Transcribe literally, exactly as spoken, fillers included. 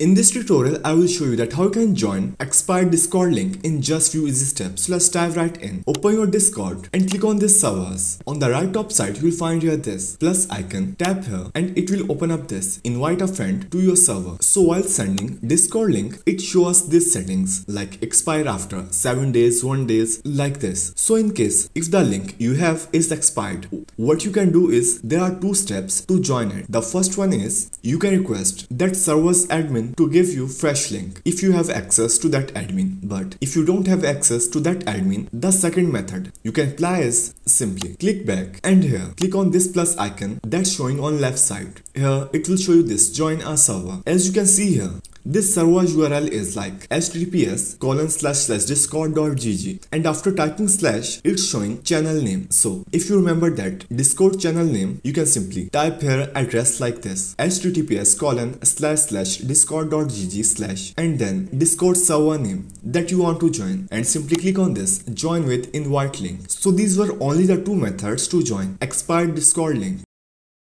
In this tutorial, I will show you that how you can join expired Discord link in just few easy steps. So let's dive right in. Open your Discord and click on this servers. On the right top side, you will find here this plus icon. Tap here and it will open up this invite a friend to your server. So while sending Discord link, it shows these settings like expire after seven days, one days, like this. So in case if the link you have is expired, what you can do is there are two steps to join it. The first one is you can request that server's admin to give you fresh link if you have access to that admin. But if you don't have access to that admin, the second method you can apply is simply click back and here click on this plus icon that's showing on left side. Here it will show you this join a server. As you can see here, this server's U R L is like h t t p s colon slash slash discord dot g g, and after typing slash it's showing channel name. So if you remember that Discord channel name, you can simply type here address like this h t t p s colon slash slash discord dot g g slash and then Discord server name that you want to join, and simply click on this join with invite link. So these were only the two methods to join expired Discord link.